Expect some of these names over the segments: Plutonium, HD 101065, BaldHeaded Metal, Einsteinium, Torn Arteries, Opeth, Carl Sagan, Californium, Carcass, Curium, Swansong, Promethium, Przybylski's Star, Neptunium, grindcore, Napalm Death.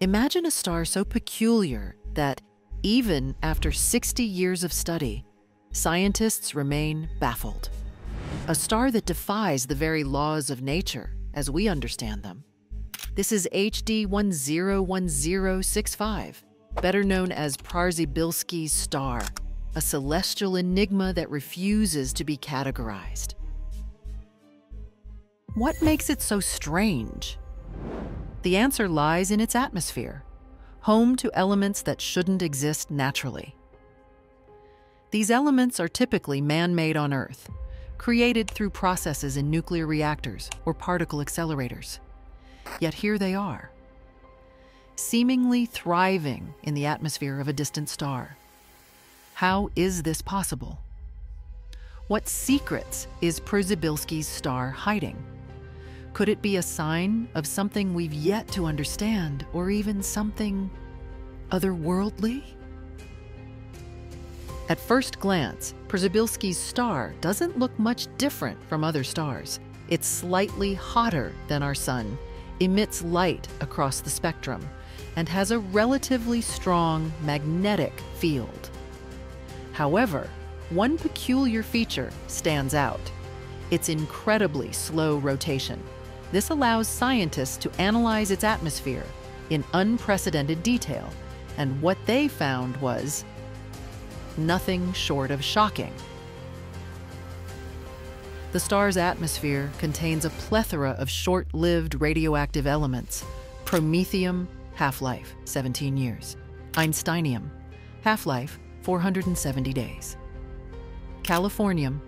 Imagine a star so peculiar that, even after 60 years of study, scientists remain baffled. A star that defies the very laws of nature as we understand them. This is HD 101065, better known as Przybylski's Star, a celestial enigma that refuses to be categorized. What makes it so strange? The answer lies in its atmosphere, home to elements that shouldn't exist naturally. These elements are typically man-made on Earth, created through processes in nuclear reactors or particle accelerators. Yet here they are, seemingly thriving in the atmosphere of a distant star. How is this possible? What secrets is Przybylski's Star hiding? Could it be a sign of something we've yet to understand, or even something otherworldly? At first glance, Przybylski's Star doesn't look much different from other stars. It's slightly hotter than our Sun, emits light across the spectrum, and has a relatively strong magnetic field. However, one peculiar feature stands out: its incredibly slow rotation. This allows scientists to analyze its atmosphere in unprecedented detail, and what they found was nothing short of shocking. The star's atmosphere contains a plethora of short-lived radioactive elements. Promethium, half-life 17 years. Einsteinium, half-life 470 days. Californium,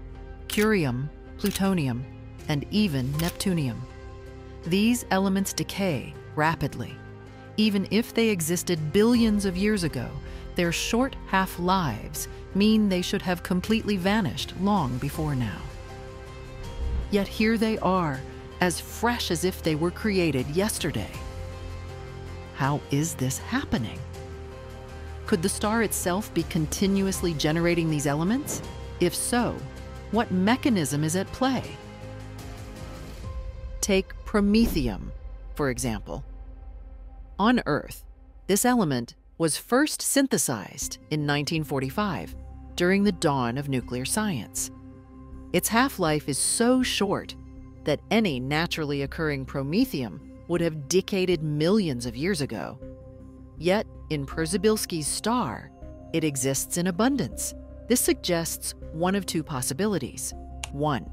Curium, Plutonium, and even Neptunium. These elements decay rapidly. Even if they existed billions of years ago, their short half-lives mean they should have completely vanished long before now. Yet here they are, as fresh as if they were created yesterday. How is this happening? Could the star itself be continuously generating these elements? If so, what mechanism is at play? Take Promethium, for example. On Earth, this element was first synthesized in 1945 during the dawn of nuclear science. Its half-life is so short that any naturally occurring promethium would have decayed millions of years ago. Yet, in Przybylski's Star, it exists in abundance. This suggests one of two possibilities. One,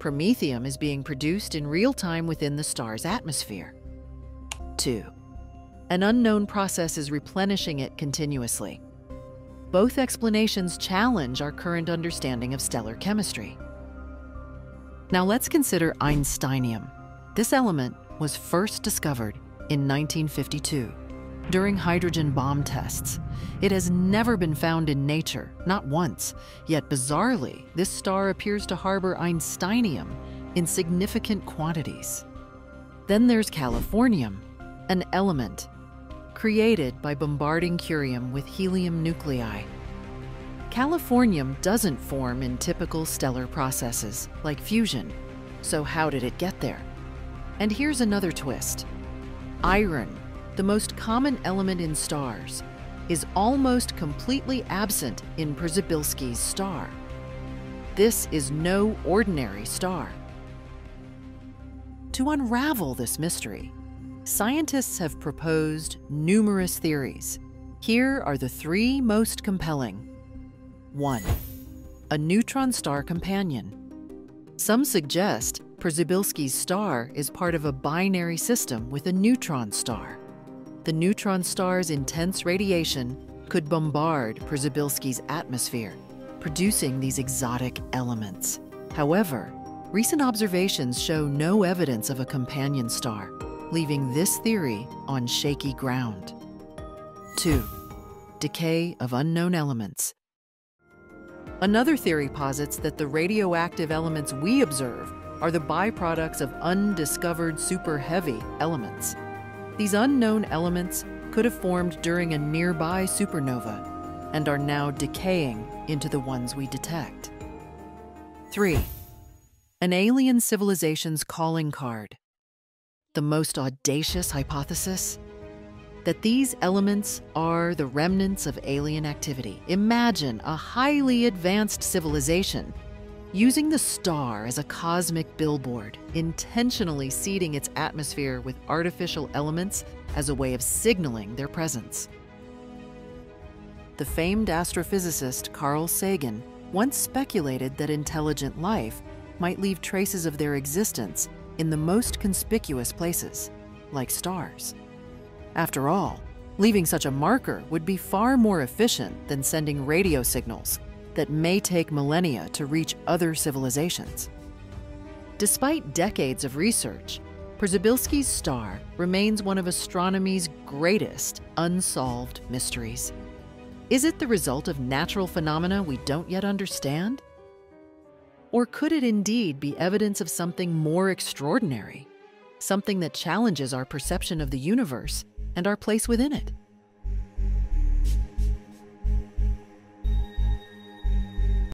promethium is being produced in real time within the star's atmosphere. Two, an unknown process is replenishing it continuously. Both explanations challenge our current understanding of stellar chemistry. Now let's consider Einsteinium. This element was first discovered in 1952 during hydrogen bomb tests. It has never been found in nature, not once. Yet bizarrely, this star appears to harbor Einsteinium in significant quantities. Then there's Californium, an element created by bombarding curium with helium nuclei. Californium doesn't form in typical stellar processes like fusion, so how did it get there? And here's another twist. Iron, the most common element in stars, is almost completely absent in Przybylski's Star. This is no ordinary star. To unravel this mystery, scientists have proposed numerous theories. Here are the three most compelling. One, a neutron star companion. Some suggest Przybylski's Star is part of a binary system with a neutron star. The neutron star's intense radiation could bombard Przybylski's atmosphere, producing these exotic elements. However, recent observations show no evidence of a companion star, leaving this theory on shaky ground. Two, decay of unknown elements. Another theory posits that the radioactive elements we observe are the byproducts of undiscovered superheavy elements. These unknown elements could have formed during a nearby supernova and are now decaying into the ones we detect. Three, an alien civilization's calling card. The most audacious hypothesis? that these elements are the remnants of alien activity. Imagine a highly advanced civilization using the star as a cosmic billboard, intentionally seeding its atmosphere with artificial elements as a way of signaling their presence. The famed astrophysicist Carl Sagan once speculated that intelligent life might leave traces of their existence in the most conspicuous places, like stars. After all, leaving such a marker would be far more efficient than sending radio signals that may take millennia to reach other civilizations. Despite decades of research, Przybylski's star remains one of astronomy's greatest unsolved mysteries. Is it the result of natural phenomena we don't yet understand? Or could it indeed be evidence of something more extraordinary, something that challenges our perception of the universe and our place within it?